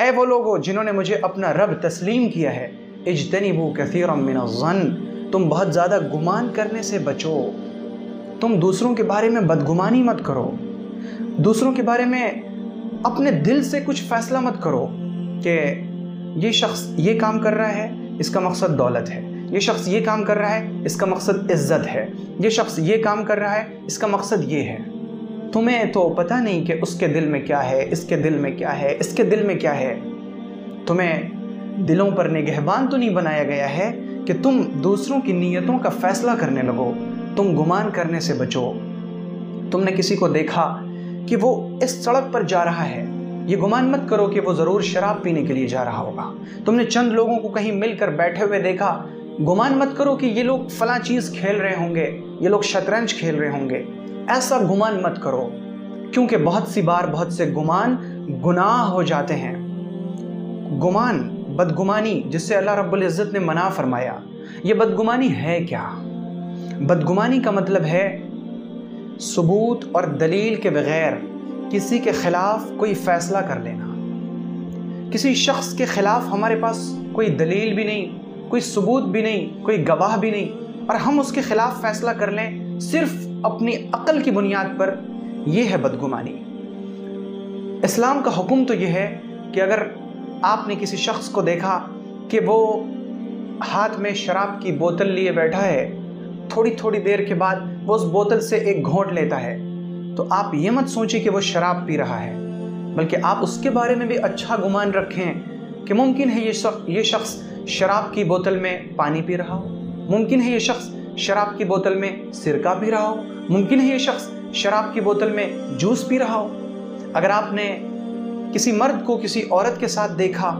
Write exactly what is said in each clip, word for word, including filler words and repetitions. ऐ वो लोगों जिन्होंने मुझे अपना रब तस्लीम किया है, इज्तनिबू कसीरम मिनज़्ज़न्न, तुम बहुत ज़्यादा गुमान करने से बचो। तुम दूसरों के बारे में बदगुमानी मत करो, दूसरों के बारे में अपने दिल से कुछ फैसला मत करो कि ये शख्स ये काम कर रहा है, इसका मकसद दौलत है, ये शख्स ये काम कर रहा है, इसका मकसद इज्जत है, ये शख्स ये काम कर रहा है, इसका मकसद ये है। तुम्हें तो पता नहीं कि उसके दिल में क्या है, इसके दिल में क्या है, इसके दिल में क्या है। तुम्हें दिलों पर निगहबान तो नहीं बनाया गया है कि तुम दूसरों की नीयतों का फैसला करने लगो। तुम गुमान करने से बचो। तुमने किसी को देखा कि वो इस सड़क पर जा रहा है, ये गुमान मत करो कि वो ज़रूर शराब पीने के लिए जा रहा होगा। तुमने चंद लोगों को कहीं मिलकर बैठे हुए देखा, गुमान मत करो कि ये लोग फला चीज़ खेल रहे होंगे, ये लोग शतरंज खेल रहे होंगे। ऐसा गुमान मत करो, क्योंकि बहुत सी बार बहुत से गुमान गुनाह हो जाते हैं। गुमान, बदगुमानी, जिससे अल्लाह रब्बुल इज़्ज़त ने मना फरमाया, ये बदगुमानी है क्या? बदगुमानी का मतलब है सबूत और दलील के बगैर किसी के ख़िलाफ़ कोई फ़ैसला कर लेना। किसी शख्स के ख़िलाफ़ हमारे पास कोई दलील भी नहीं, कोई सबूत भी नहीं, कोई गवाह भी नहीं, और हम उसके ख़िलाफ़ फ़ैसला कर लें सिर्फ अपनी अक़ल की बुनियाद पर, यह है बदगुमानी। इस्लाम का हुक्म तो यह है कि अगर आपने किसी शख्स को देखा कि वो हाथ में शराब की बोतल लिए बैठा है, थोड़ी थोड़ी देर के बाद वो उस बोतल से एक घोंट लेता है, तो आप ये मत सोचें कि वो शराब पी रहा है, बल्कि आप उसके बारे में भी अच्छा गुमान रखें कि मुमकिन है ये शख्स ये शख्स शराब की बोतल में पानी पी रहा हो, मुमकिन है ये शख्स शराब की बोतल में सिरका पी रहा हो, मुमकिन है ये शख्स शराब की बोतल में जूस पी रहा हो। अगर आपने किसी मर्द को किसी औरत के साथ देखा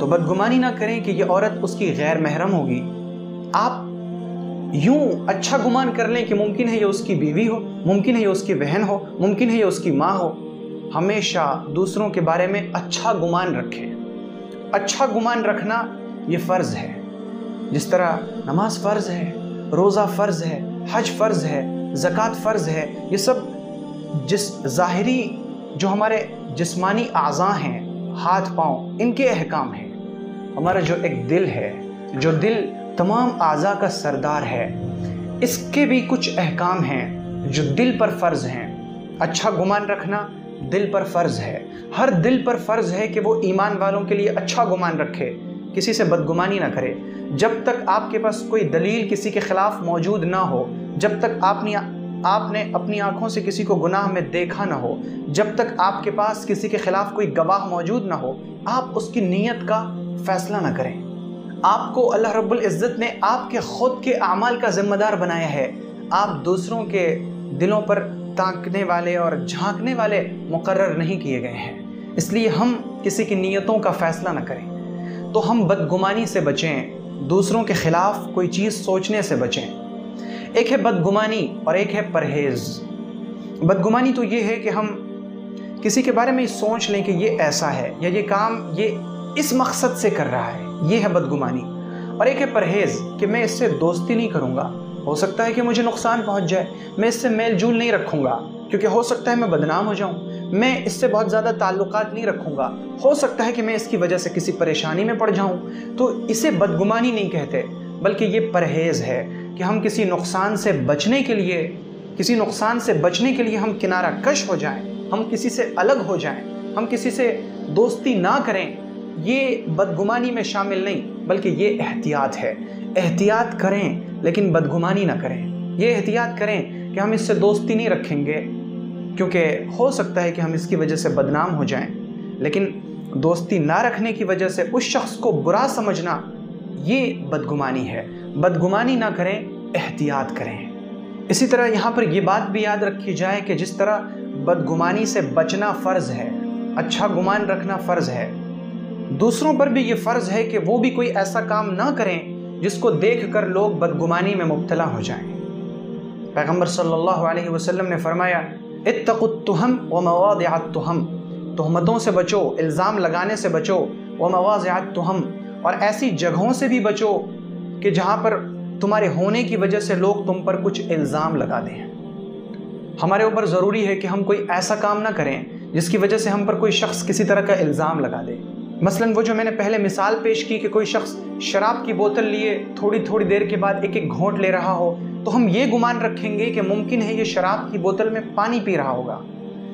तो बदगुमानी ना करें कि ये औरत उसकी गैर महरम होगी। आप यूँ अच्छा गुमान कर लें कि मुमकिन है ये उसकी बीवी हो, मुमकिन है ये उसकी बहन हो, मुमकिन है ये उसकी माँ हो। हमेशा दूसरों के बारे में अच्छा गुमान रखें। अच्छा गुमान रखना ये फ़र्ज़ है, जिस तरह नमाज फ़र्ज़ है, रोज़ा फ़र्ज़ है, हज फ़र्ज़ है, ज़कात फ़र्ज़ है। ये सब जिस ज़ाहरी जो हमारे जिस्मानी आज़ा हैं, हाथ पाँव, इनके अहकाम हैं। हमारा जो एक दिल है, जो दिल तमाम आज़ा का सरदार है, इसके भी कुछ अहकाम हैं जो दिल पर फ़र्ज़ हैं। अच्छा गुमान रखना दिल पर फ़र्ज़ है। हर दिल पर फ़र्ज़ है कि वो ईमान वालों के लिए अच्छा गुमान रखे, किसी से बदगुमानी ना करे। जब तक आपके पास कोई दलील किसी के ख़िलाफ़ मौजूद ना हो, जब तक आपने आपने अपनी आँखों से किसी को गुनाह में देखा ना हो, जब तक आपके पास किसी के ख़िलाफ़ कोई गवाह मौजूद ना हो, आप उसकी नीयत का फ़ैसला ना करें। आपको अल्लाह रब्बुल इज़्ज़त ने आपके ख़ुद के अमाल का ज़िम्मेदार बनाया है। आप दूसरों के दिलों पर ताकने वाले और झांकने वाले मुकर्रर नहीं किए गए हैं, इसलिए हम किसी की नीयतों का फ़ैसला न करें। तो हम बदगुमानी से बचें, दूसरों के ख़िलाफ़ कोई चीज़ सोचने से बचें। एक है बदगुमानी और एक है परहेज़। बदगुमानी तो ये है कि हम किसी के बारे में सोच लें कि ये ऐसा है या ये काम ये इस मकसद से कर रहा है, ये है बदगुमानी। और एक है परहेज़ कि मैं इससे दोस्ती नहीं करूँगा, हो सकता है कि मुझे नुकसान पहुँच जाए, मैं इससे मेल जूल नहीं रखूँगा क्योंकि हो सकता है मैं बदनाम हो जाऊँ, मैं इससे बहुत ज़्यादा ताल्लुकात नहीं रखूँगा, हो सकता है कि मैं इसकी वजह से किसी परेशानी में पड़ जाऊँ। तो इसे बदगुमानी नहीं कहते, बल्कि ये परहेज़ है कि हम किसी नुकसान से बचने के लिए किसी नुकसान से बचने के लिए हम किनारा कश हो जाएँ, हम किसी से अलग हो जाएँ, हम किसी से दोस्ती ना करें। ये बदगुमानी में शामिल नहीं, बल्कि ये एहतियात है। एहतियात करें लेकिन बदगुमानी ना करें। ये एहतियात करें कि हम इससे दोस्ती नहीं रखेंगे क्योंकि हो सकता है कि हम इसकी वजह से बदनाम हो जाएं, लेकिन दोस्ती ना रखने की वजह से उस शख्स को बुरा समझना, ये बदगुमानी है। बदगुमानी ना करें, एहतियात करें। इसी तरह यहाँ पर यह बात भी याद रखी जाए कि जिस तरह बदगुमानी से बचना फ़र्ज़ है, अच्छा गुमान रखना फ़र्ज़ है, दूसरों पर भी ये फ़र्ज़ है कि वो भी कोई ऐसा काम ना करें जिसको देखकर लोग बदगुमानी में मुब्तला हो जाएं। पैगम्बर सल्लल्लाहु अलैहि वसल्लम ने फरमाया, इत्तक़ुत्तुहम व मवाज़िअत्तुहम, तोहमतों से बचो, इल्ज़ाम लगाने से बचो, व मवाज़िअत्तुहम, और ऐसी जगहों से भी बचो कि जहाँ पर तुम्हारे होने की वजह से लोग तुम पर कुछ इल्ज़ाम लगा दें। हमारे ऊपर ज़रूरी है कि हम कोई ऐसा काम ना करें जिसकी वजह से हम पर कोई शख्स किसी तरह का इल्ज़ाम लगा दे। मसलन वो जो मैंने पहले मिसाल पेश की कि कोई शख्स शराब की बोतल लिए थोड़ी थोड़ी देर के बाद एक एक घोंट ले रहा हो, तो हम ये गुमान रखेंगे कि मुमकिन है ये शराब की बोतल में पानी पी रहा होगा,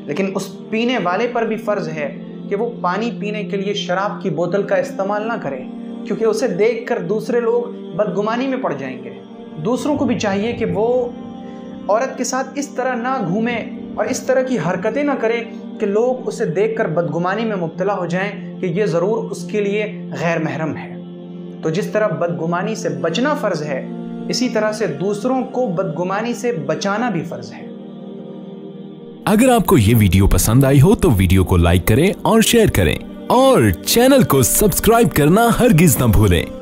लेकिन उस पीने वाले पर भी फ़र्ज़ है कि वो पानी पीने के लिए शराब की बोतल का इस्तेमाल ना करें, क्योंकि उसे देखकर दूसरे लोग बदगुमानी में पड़ जाएंगे। दूसरों को भी चाहिए कि वो औरत के साथ इस तरह ना घूमें और इस तरह की हरकतें ना करें कि लोग उसे देखकर बदगुमानी में मुब्तला हो जाएं कि ये ज़रूर उसके लिए गैर महरम है। तो जिस तरह बदगुमानी से बचना फ़र्ज़ है, इसी तरह से दूसरों को बदगुमानी से बचाना भी फ़र्ज़ है। अगर आपको ये वीडियो पसंद आई हो तो वीडियो को लाइक करें और शेयर करें और चैनल को सब्सक्राइब करना हरगिज़ ना भूलें।